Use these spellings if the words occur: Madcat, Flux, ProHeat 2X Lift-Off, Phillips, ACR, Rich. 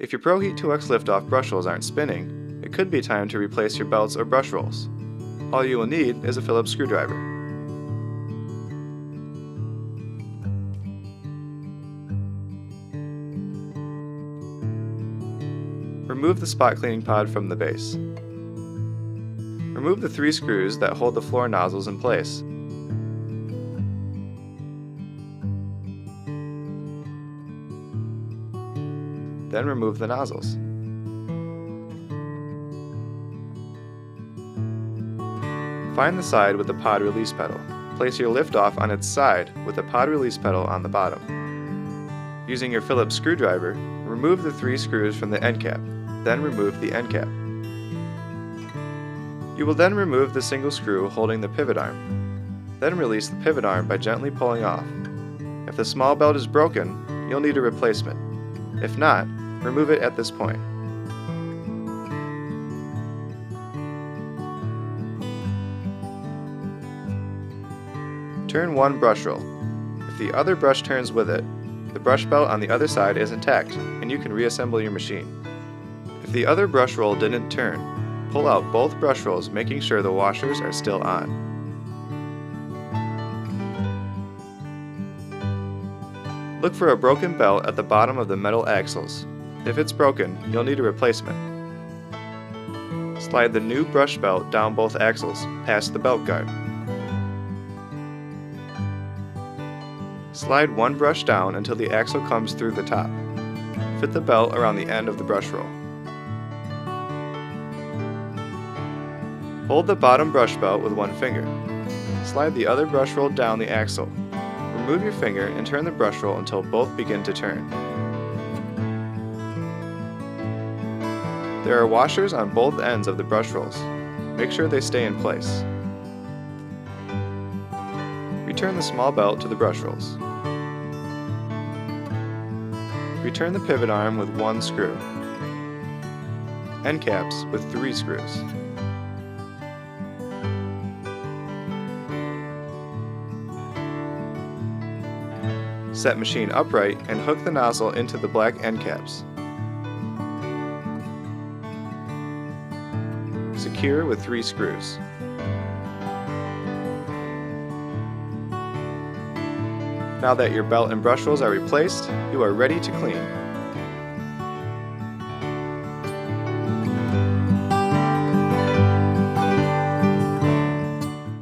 If your ProHeat 2X Lift-Off brush rolls aren't spinning, it could be time to replace your belts or brush rolls. All you will need is a Phillips screwdriver. Remove the spot cleaning pod from the base. Remove the 3 screws that hold the floor nozzles in place. Then remove the nozzles. Find the side with the pod release pedal. Place your lift-off on its side with the pod release pedal on the bottom. Using your Phillips screwdriver, remove the 3 screws from the end cap, then remove the end cap. You will then remove the single screw holding the pivot arm, then release the pivot arm by gently pulling off. If the small belt is broken, you'll need a replacement. If not, remove it at this point. Turn one brush roll. If the other brush turns with it, the brush belt on the other side is intact, and you can reassemble your machine. If the other brush roll didn't turn, pull out both brush rolls, making sure the washers are still on. Look for a broken belt at the bottom of the metal axles. If it's broken, you'll need a replacement. Slide the new brush belt down both axles, past the belt guard. Slide one brush down until the axle comes through the top. Fit the belt around the end of the brush roll. Hold the bottom brush belt with one finger. Slide the other brush roll down the axle. Remove your finger and turn the brush roll until both begin to turn. There are washers on both ends of the brush rolls. Make sure they stay in place. Return the small belt to the brush rolls. Return the pivot arm with 1 screw. End caps with 3 screws. Set machine upright and hook the nozzle into the black end caps. Secure with 3 screws. Now that your belt and brush rolls are replaced, you are ready to clean.